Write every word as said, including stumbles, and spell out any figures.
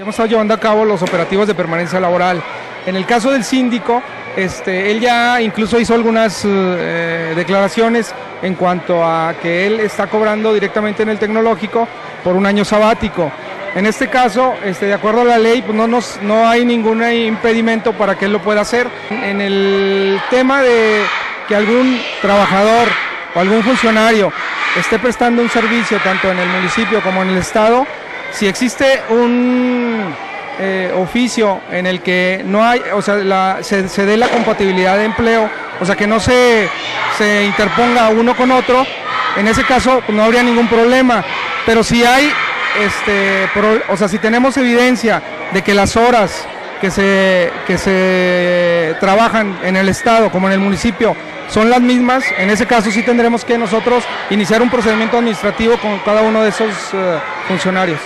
Ya hemos estado llevando a cabo los operativos de permanencia laboral. En el caso del síndico, este, él ya incluso hizo algunas eh, declaraciones en cuanto a que él está cobrando directamente en el tecnológico por un año sabático. En este caso, este, de acuerdo a la ley, pues no, nos, no hay ningún impedimento para que él lo pueda hacer. En el tema de que algún trabajador o algún funcionario esté prestando un servicio tanto en el municipio como en el estado, si existe un eh, oficio en el que no hay, o sea, la, se, se dé la compatibilidad de empleo, o sea, que no se, se interponga uno con otro, en ese caso no habría ningún problema. Pero si hay, este, pro, o sea, si tenemos evidencia de que las horas que se, que se trabajan en el estado como en el municipio son las mismas, en ese caso sí tendremos que nosotros iniciar un procedimiento administrativo con cada uno de esos uh, funcionarios.